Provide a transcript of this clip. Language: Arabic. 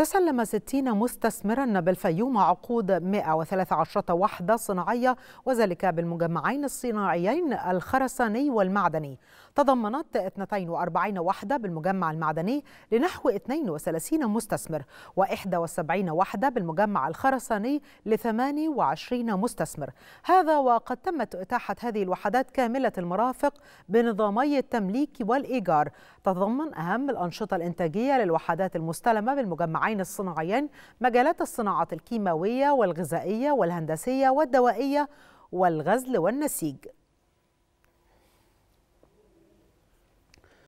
تسلم 60 مستثمرا بالفيوم عقود 113 وحدة صناعية، وذلك بالمجمعين الصناعيين الخرساني والمعدني. تضمنت 42 وحدة بالمجمع المعدني لنحو 32 مستثمر، و71 وحدة بالمجمع الخرساني ل 28 مستثمر. هذا وقد تمت إتاحة هذه الوحدات كاملة المرافق بنظامي التمليك والإيجار، تضمن أهم الأنشطة الإنتاجية للوحدات المستلمة بالمجمعين الصناعيين مجالات الصناعة الكيماوية والغذائية والهندسية والدوائية والغزل والنسيج.